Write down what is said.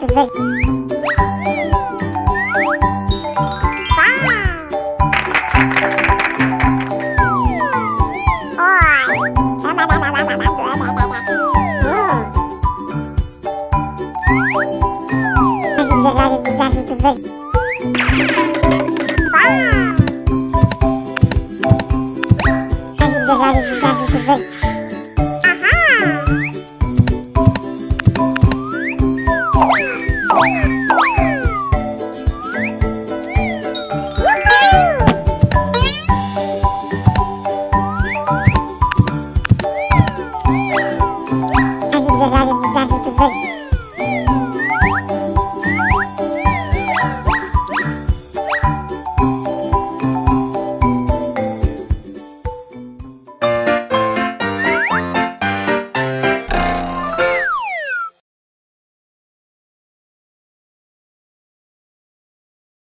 just wait. Wow.